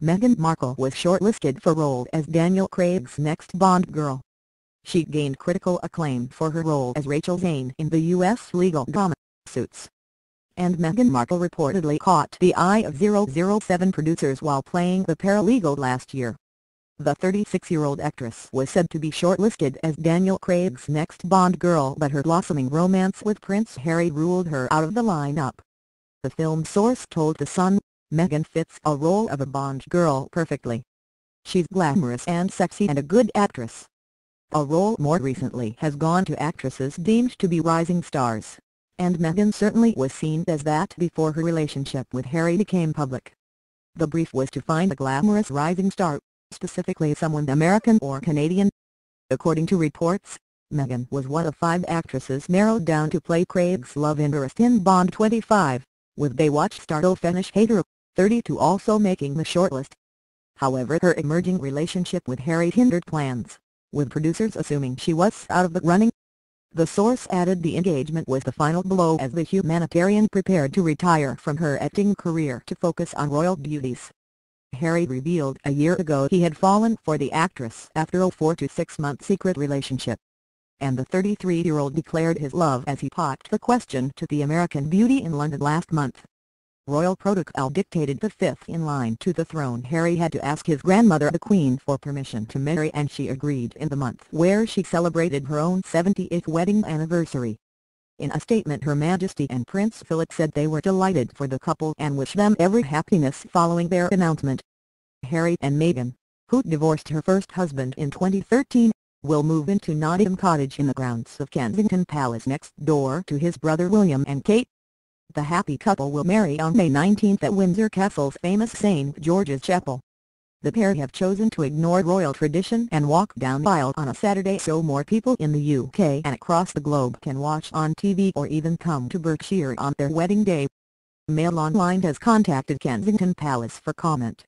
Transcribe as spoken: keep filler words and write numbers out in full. Meghan Markle was shortlisted for role as Daniel Craig's next Bond girl. She gained critical acclaim for her role as Rachel Zane in the U S legal drama, Suits. And Meghan Markle reportedly caught the eye of double oh seven producers while playing the paralegal last year. The thirty-six-year-old actress was said to be shortlisted as Daniel Craig's next Bond girl, but her blossoming romance with Prince Harry ruled her out of the lineup. The film source told The Sun, "Meghan fits a role of a Bond girl perfectly. She's glamorous and sexy and a good actress." A role more recently has gone to actresses deemed to be rising stars, and Meghan certainly was seen as that before her relationship with Harry became public. The brief was to find a glamorous rising star, specifically someone American or Canadian. According to reports, Meghan was one of five actresses narrowed down to play Craig's love interest in Bond twenty-five, with Baywatch star Fenish Hader, thirty-two, also making the shortlist. However, her emerging relationship with Harry hindered plans, with producers assuming she was out of the running. The source added the engagement was the final blow as the humanitarian prepared to retire from her acting career to focus on royal duties. Harry revealed a year ago he had fallen for the actress after a four to six month secret relationship, and the thirty-three-year-old declared his love as he popped the question to the American beauty in London last month. Royal protocol dictated the fifth in line to the throne. Harry had to ask his grandmother the Queen for permission to marry, and she agreed in the month where she celebrated her own seventieth wedding anniversary. In a statement, Her Majesty and Prince Philip said they were delighted for the couple and wish them every happiness following their announcement. Harry and Meghan, who divorced her first husband in twenty thirteen, will move into Nottingham Cottage in the grounds of Kensington Palace, next door to his brother William and Kate. The happy couple will marry on May nineteenth at Windsor Castle's famous Saint George's Chapel. The pair have chosen to ignore royal tradition and walk down the aisle on a Saturday so more people in the U K and across the globe can watch on T V or even come to Berkshire on their wedding day. MailOnline has contacted Kensington Palace for comment.